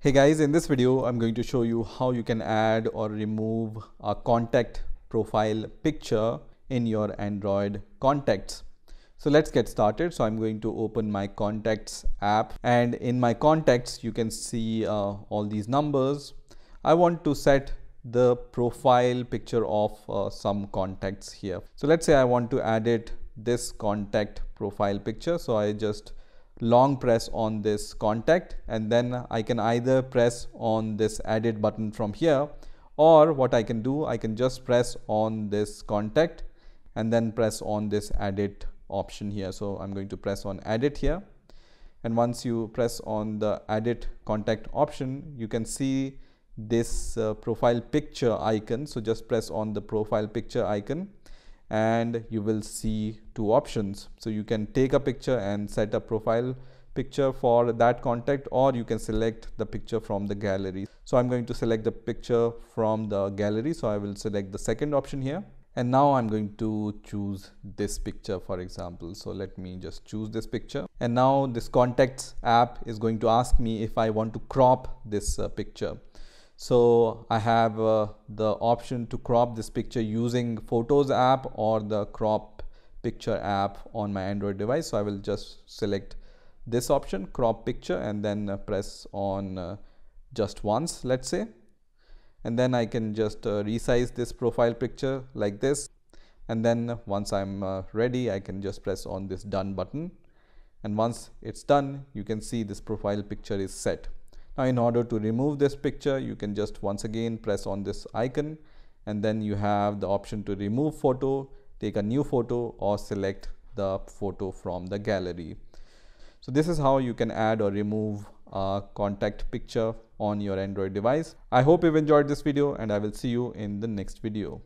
Hey guys, in this video I'm going to show you how you can add or remove a contact profile picture in your Android contacts. So let's get started. So I'm going to open my contacts app, and in my contacts you can see all these numbers. I want to set the profile picture of some contacts here. So let's say I want to edit this contact profile picture. So I just long press on this contact, and then I can either press on this edit button from here, or what I can do, I can just press on this contact and then press on this edit option here. So I'm going to press on edit here, and once you press on the edit contact option, you can see this profile picture icon. So just press on the profile picture icon and you will see two options. So you can take a picture and set a profile picture for that contact, or you can select the picture from the gallery. So I'm going to select the picture from the gallery. So I will select the second option here, and now I'm going to choose this picture, for example. So let me just choose this picture, and now this contacts app is going to ask me if I want to crop this picture. So I have the option to crop this picture using Photos app or the Crop Picture app on my Android device. So I will just select this option, Crop Picture, and then press on just once, let's say. And then I can just resize this profile picture like this. And then once I'm ready, I can just press on this Done button. And once it's done, you can see this profile picture is set. Now, in order to remove this picture, you can just once again press on this icon, and then you have the option to remove photo, take a new photo, or select the photo from the gallery. So this is how you can add or remove a contact picture on your Android device. I hope you've enjoyed this video, and I will see you in the next video.